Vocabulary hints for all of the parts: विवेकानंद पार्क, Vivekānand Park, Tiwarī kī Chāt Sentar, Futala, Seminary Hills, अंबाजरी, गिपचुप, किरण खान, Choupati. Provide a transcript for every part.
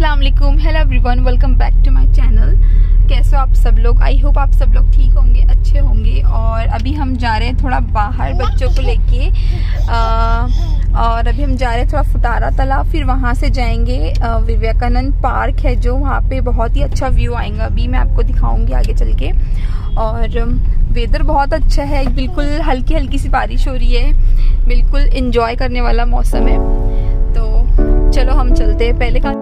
अस्सलाम वालेकुम, hello everyone, welcome back to my channel. कैसे हो आप सब लोग? आई होप आप सब लोग ठीक होंगे, अच्छे होंगे। और अभी हम जा रहे हैं थोड़ा बाहर बच्चों को लेके, और अभी हम जा रहे हैं थोड़ा फुतारा तालाब, फिर वहाँ से जाएंगे विवेकानंद पार्क है जो, वहाँ पे बहुत ही अच्छा व्यू आएगा। अभी मैं आपको दिखाऊँगी आगे चल के। और वेदर बहुत अच्छा है, बिल्कुल हल्की हल्की सी बारिश हो रही है, बिल्कुल इंजॉय करने वाला मौसम है। तो चलो हम चलते हैं। पहले का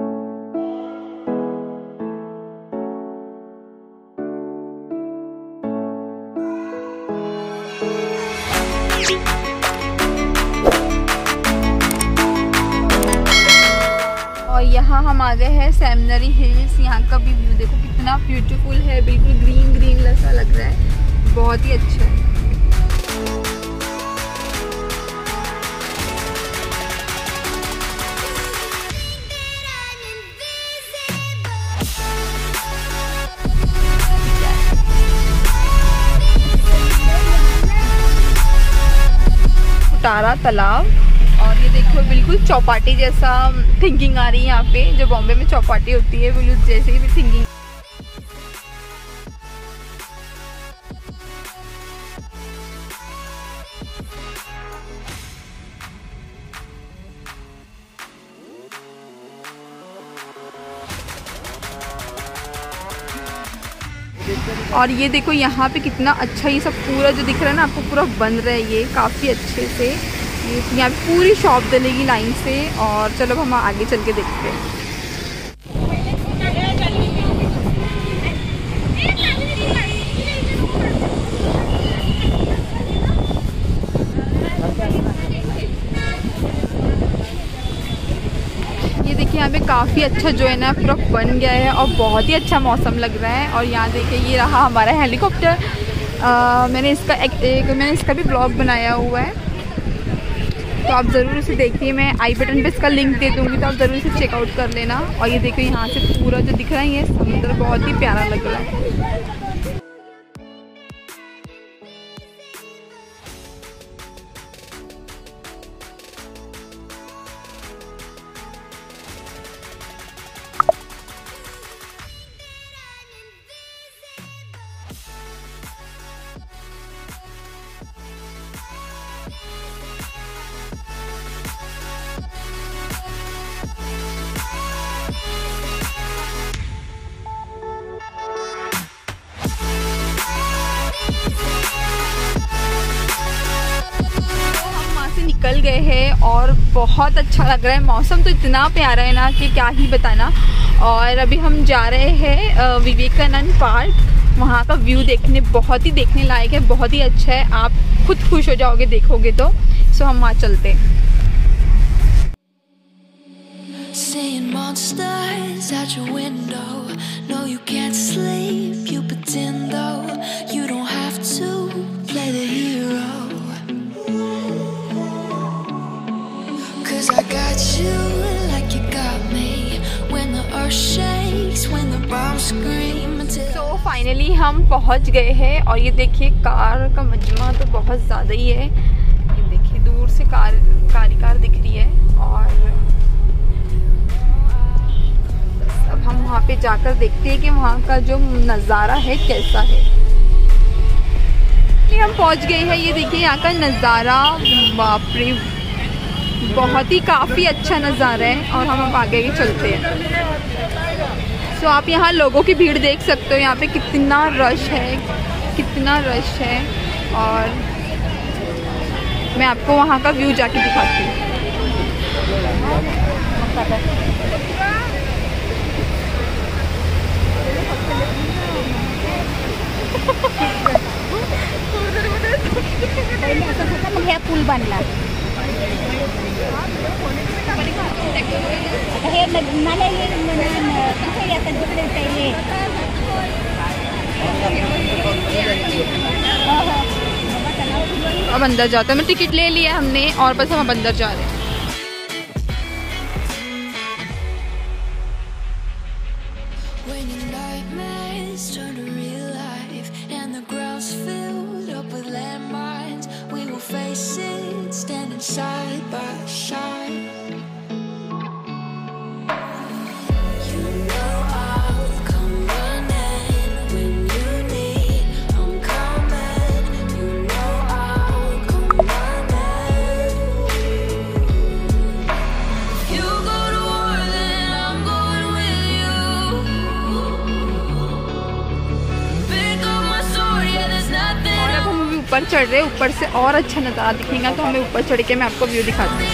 हम आ गए हैं सेमिनरी हिल्स। यहाँ का भी व्यू देखो कितना ब्यूटीफुल है, बिल्कुल ग्रीन ग्रीन जैसा लग रहा है, बहुत ही अच्छा है। फुतारा तालाब, और ये देखो बिल्कुल चौपाटी जैसा थिंकिंग आ रही है यहाँ पे, जो बॉम्बे में चौपाटी होती है बिल्कुल जैसे ही थिंकिंग। और ये देखो यहाँ पे कितना अच्छा, ये सब पूरा जो दिख रहा है ना आपको, पूरा बन रहा है ये काफ़ी अच्छे से। यहाँ पूरी शॉप चलेगी लाइन से। और चलो हम आगे चल के देखते हैं। ये देखिए यहाँ पे काफ़ी अच्छा जो है ना पूरा बन गया है, और बहुत ही अच्छा मौसम लग रहा है। और यहाँ देखिए ये रहा हमारा हेलीकॉप्टर। मैंने इसका भी ब्लॉग बनाया हुआ है, तो आप ज़रूर इसे देखिए। मैं आई बटन पे इसका लिंक दे दूँगी, तो आप ज़रूर इसे चेकआउट कर लेना। और ये देखो यहाँ से पूरा जो दिख रहा है ये समुद्र, बहुत ही प्यारा लग रहा है। निकल गए हैं और बहुत अच्छा लग रहा है, मौसम तो इतना प्यारा है ना कि क्या ही बताना। और अभी हम जा रहे हैं विवेकानंद पार्क, वहाँ का व्यू बहुत ही देखने लायक है, बहुत ही अच्छा है, आप खुद खुश हो जाओगे देखोगे तो। सो हम वहाँ चलते हैं। I got you like you got me when the earth shakes when the bombs scream। So finally हम पहुंच गए हैं। और ये देखिए कार का मजमा तो बहुत ज़्यादा ही है, ये देखिए दूर से कार दिख रही है। और अब हम वहाँ पे जाकर देखते हैं कि वहाँ का जो नज़ारा है कैसा है। हम पहुँच गए हैं, ये देखिए यहाँ का नज़ारा, बाप रे, बहुत ही काफ़ी अच्छा नज़ारा है। और हम अब आगे ही चलते हैं। सो आप यहाँ लोगों की भीड़ देख सकते हो, यहाँ पे कितना रश है। और मैं आपको वहाँ का व्यू जाके दिखाती हूँ। पुल बनला अब अंदर जाते हैं। टिकट ले लिया हमने और बस हम अंदर जा रहे हैं। Side by side, you ऊपर चढ़ रहे हैं, ऊपर से और अच्छा नज़ारा दिखेगा तो हमें ऊपर चढ़ के मैं आपको व्यू दिखाती हूँ।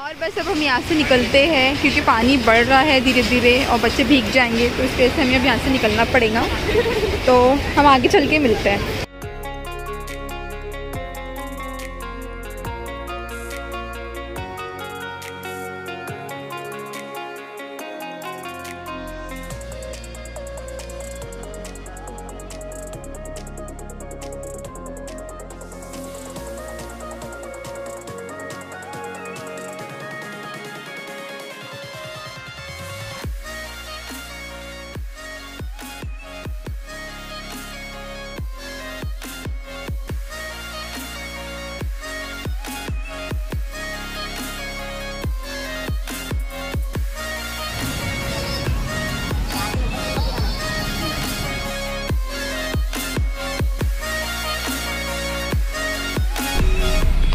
और बस अब हम यहाँ से निकलते हैं क्योंकि पानी बढ़ रहा है धीरे धीरे और बच्चे भीग जाएंगे, तो इस वजह से हमें अब यहाँ से निकलना पड़ेगा। तो हम आगे चल के मिलते हैं।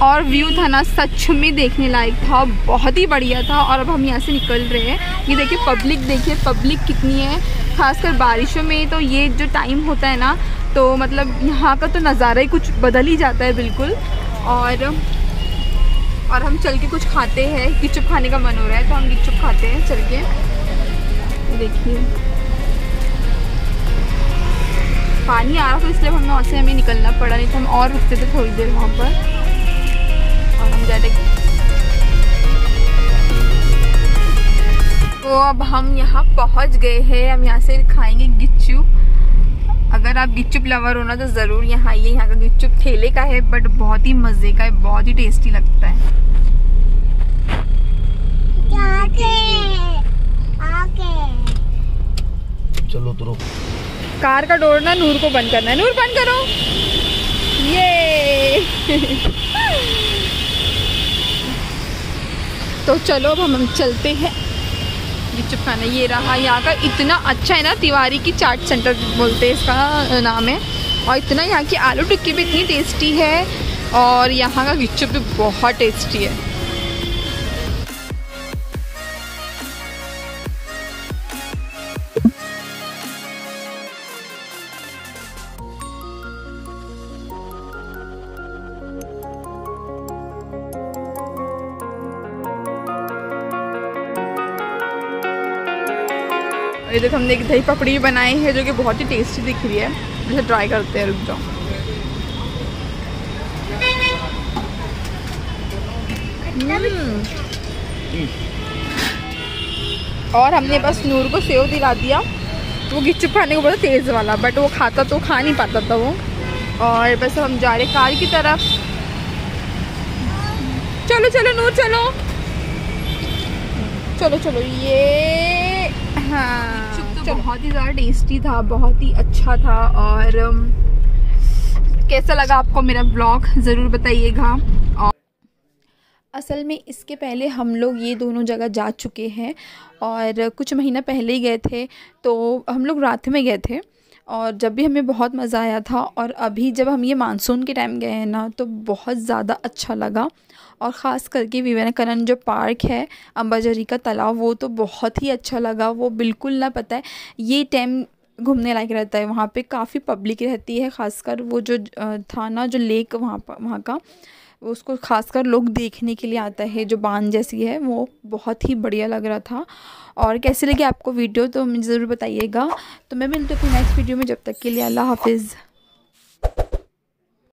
और व्यू था ना, सच में देखने लायक था, बहुत ही बढ़िया था। और अब हम यहाँ से निकल रहे हैं। ये देखिए पब्लिक, देखिए पब्लिक कितनी है, खासकर बारिशों में तो ये जो टाइम होता है ना, तो मतलब यहाँ का तो नज़ारा ही कुछ बदल ही जाता है बिल्कुल। और हम चल के कुछ खाते हैं, गिपचुप खाने का मन हो रहा है तो हम गिपचुप खाते हैं चल के। देखिए पानी आ रहा था इसलिए हमें वहाँ से हमें निकलना पड़ा, नहीं तो हम और रुकते थे थोड़ी देर वहाँ पर। तो अब हम यहाँ पहुँच गए हैं। हम यहाँ से खाएंगे गिपचुप। अगर आप गिपचुप लवर हो ना तो ज़रूर यहाँ आइए। यहाँ का गिपचुप ठेले का है बट बहुत ही मज़े का है, बहुत ही टेस्टी लगता है। चलो तो कार का डोर ना नूर को बंद करना है। नूर बंद करो। ये तो चलो अब हम चलते हैं गिपचुप खाना। ये रहा यहाँ का, इतना अच्छा है ना, तिवारी की चाट सेंटर बोलते हैं इसका नाम है। और इतना यहाँ की आलू टिक्की भी इतनी टेस्टी है और यहाँ का गिपचुप भी बहुत टेस्टी है। ये देखो हमने एक दही पपड़ी भी बनाई है जो कि बहुत ही टेस्टी दिख रही है। वैसे ट्राई करते हैं, रुक जाओ। और हमने बस नूर को सेव दिला दिया। वो गिपचुप खाने को बोला तेज़ वाला, बट वो खाता तो खा नहीं पाता था वो। और बस हम जा रहे कार की तरफ। चलो चलो नूर, चलो चलो चलो। ये हाँ, गिपचुप तो बहुत ही ज़्यादा टेस्टी था, बहुत ही अच्छा था। और कैसा लगा आपको मेरा ब्लॉग ज़रूर बताइएगा। और असल में इसके पहले हम लोग ये दोनों जगह जा चुके हैं और कुछ महीना पहले ही गए थे। तो हम लोग रात में गए थे और जब भी हमें बहुत मज़ा आया था। और अभी जब हम ये मानसून के टाइम गए हैं ना तो बहुत ज़्यादा अच्छा लगा। और ख़ास करके विवेकानंद जो पार्क है, अंबाजरी का तालाब, वो तो बहुत ही अच्छा लगा। वो बिल्कुल ना, पता है ये टाइम घूमने लायक रहता है। वहाँ पे काफ़ी पब्लिक रहती है, ख़ासकर वो जो थाना जो लेक वहाँ का उसको खासकर लोग देखने के लिए आता है, जो बांध जैसी है, वो बहुत ही बढ़िया लग रहा था। और कैसे लगी आपको वीडियो तो मुझे ज़रूर बताइएगा। तो मैं मिलती हूँ नेक्स्ट वीडियो में, जब तक के लिए अल्लाह हाफिज़।